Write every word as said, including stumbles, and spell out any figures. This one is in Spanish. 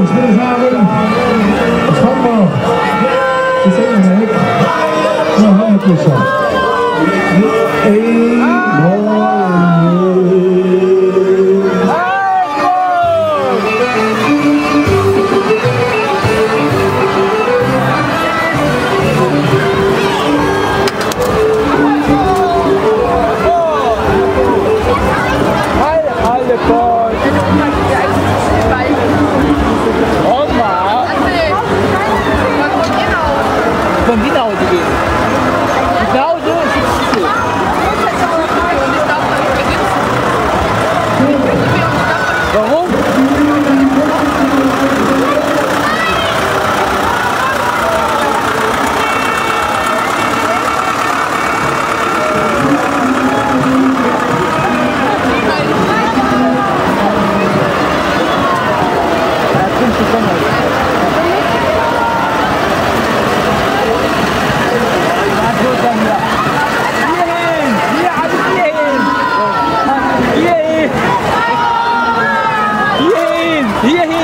ustedes saben, es como que se me deja. No, no me escucho. ¡Ey! Yeah.